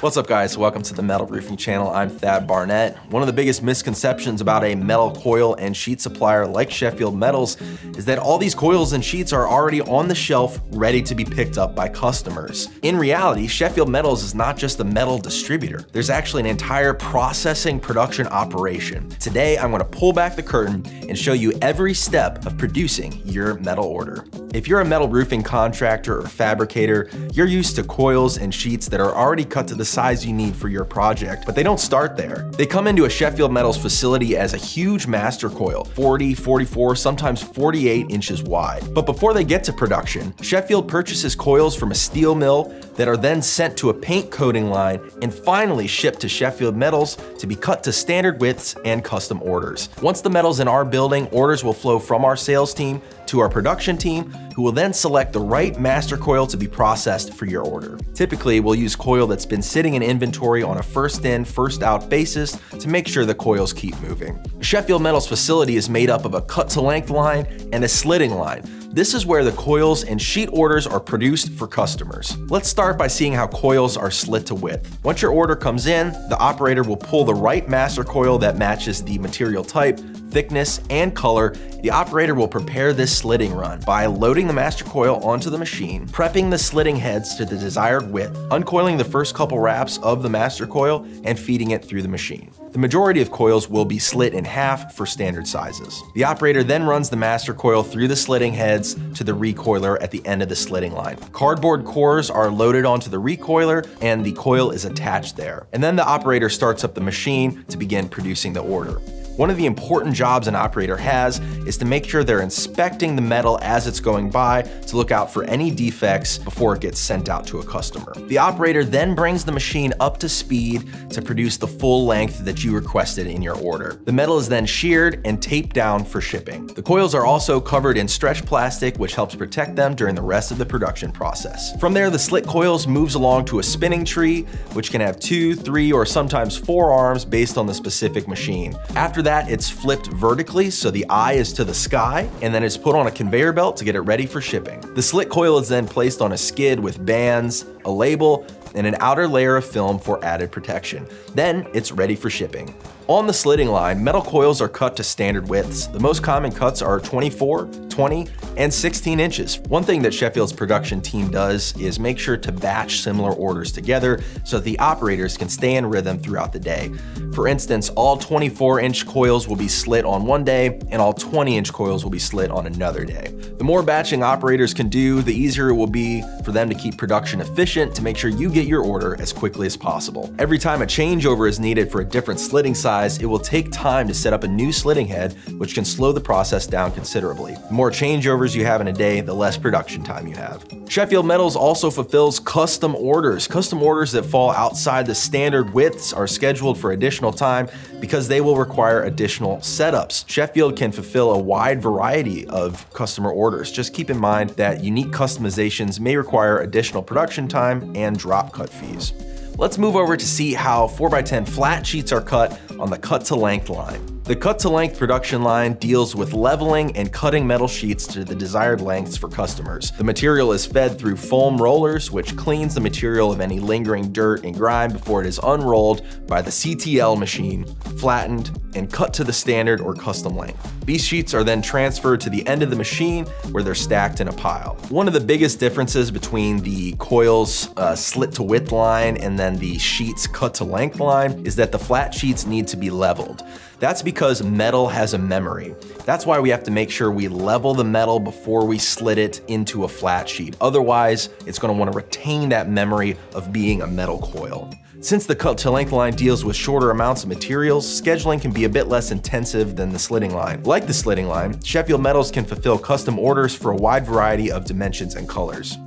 What's up guys, welcome to the Metal Roofing Channel. I'm Thad Barnett. One of the biggest misconceptions about a metal coil and sheet supplier like Sheffield Metals is that all these coils and sheets are already on the shelf ready to be picked up by customers. In reality, Sheffield Metals is not just a metal distributor. There's actually an entire processing production operation. Today, I'm gonna pull back the curtain and show you every step of producing your metal order. If you're a metal roofing contractor or fabricator, you're used to coils and sheets that are already cut to the size you need for your project, but they don't start there. They come into a Sheffield Metals facility as a huge master coil, 40, 44, sometimes 48 inches wide. But before they get to production, Sheffield purchases coils from a steel mill that are then sent to a paint coating line and finally shipped to Sheffield Metals to be cut to standard widths and custom orders. Once the metal's in our building, orders will flow from our sales team to our production team, who will then select the right master coil to be processed for your order. Typically, we'll use coil that's been sitting in inventory on a first in, first out basis to make sure the coils keep moving. Sheffield Metals facility is made up of a cut to length line and a slitting line. This is where the coils and sheet orders are produced for customers. Let's start by seeing how coils are slit to width. Once your order comes in, the operator will pull the right master coil that matches the material type, thickness, and color. The operator will prepare this slitting run by loading the master coil onto the machine, prepping the slitting heads to the desired width, uncoiling the first couple wraps of the master coil, and feeding it through the machine. The majority of coils will be slit in half for standard sizes. The operator then runs the master coil through the slitting heads to the recoiler at the end of the slitting line. Cardboard cores are loaded onto the recoiler and the coil is attached there. And then the operator starts up the machine to begin producing the order. One of the important jobs an operator has is to make sure they're inspecting the metal as it's going by to look out for any defects before it gets sent out to a customer. The operator then brings the machine up to speed to produce the full length that you requested in your order. The metal is then sheared and taped down for shipping. The coils are also covered in stretch plastic, which helps protect them during the rest of the production process. From there, the slit coils moves along to a spinning tree, which can have 2, 3, or sometimes 4 arms based on the specific machine. After that, it's flipped vertically so the eye is to the sky, and then it's put on a conveyor belt to get it ready for shipping. The slit coil is then placed on a skid with bands, a label, and an outer layer of film for added protection. Then it's ready for shipping. On the slitting line, metal coils are cut to standard widths. The most common cuts are 24, 20, and 16 inches. One thing that Sheffield's production team does is make sure to batch similar orders together so that the operators can stay in rhythm throughout the day. For instance, all 24-inch coils will be slit on one day and all 20-inch coils will be slit on another day. The more batching operators can do, the easier it will be for them to keep production efficient to make sure you get your order as quickly as possible. Every time a changeover is needed for a different slitting size, it will take time to set up a new slitting head, which can slow the process down considerably. The more changeovers you have in a day, the less production time you have. Sheffield Metals also fulfills custom orders. Custom orders that fall outside the standard widths are scheduled for additional time because they will require additional setups. Sheffield can fulfill a wide variety of customer orders. Just keep in mind that unique customizations may require additional production time and drop cut fees. Let's move over to see how 4x10 flat sheets are cut on the cut to length line. The cut to length production line deals with leveling and cutting metal sheets to the desired lengths for customers. The material is fed through foam rollers, which cleans the material of any lingering dirt and grime before it is unrolled by the CTL machine, flattened, and cut to the standard or custom length. These sheets are then transferred to the end of the machine where they're stacked in a pile. One of the biggest differences between the coils slit to width line and then the sheets cut to length line is that the flat sheets need to be leveled. That's because metal has a memory. That's why we have to make sure we level the metal before we slit it into a flat sheet. Otherwise, it's gonna wanna retain that memory of being a metal coil. Since the cut to length line deals with shorter amounts of materials, scheduling can be a bit less intensive than the slitting line. Like the slitting line, Sheffield Metals can fulfill custom orders for a wide variety of dimensions and colors.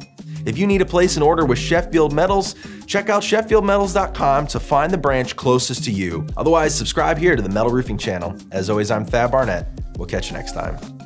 If you need to place an order with Sheffield Metals, check out sheffieldmetals.com to find the branch closest to you. Otherwise, subscribe here to the Metal Roofing Channel. As always, I'm Thad Barnett. We'll catch you next time.